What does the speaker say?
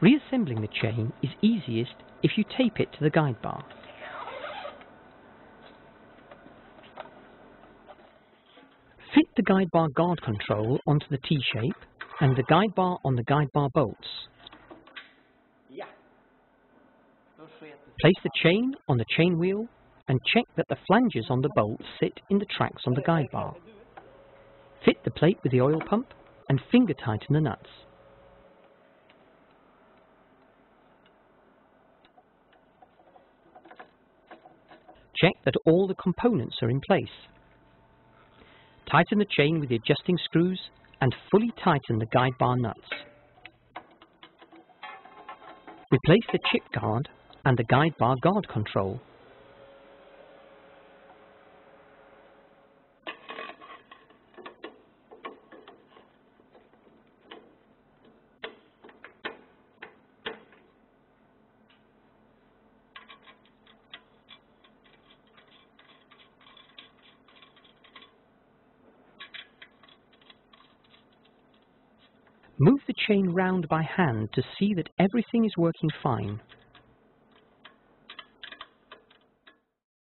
Reassembling the chain is easiest if you tape it to the guide bar. Fit the guide bar guard control onto the T-shape and the guide bar on the guide bar bolts. Place the chain on the chain wheel and check that the flanges on the bolts sit in the tracks on the guide bar. Fit the plate with the oil pump and finger tighten the nuts. Check that all the components are in place. Tighten the chain with the adjusting screws and fully tighten the guide bar nuts. Replace the chip guard and the guide bar guard control. Move the chain round by hand to see that everything is working fine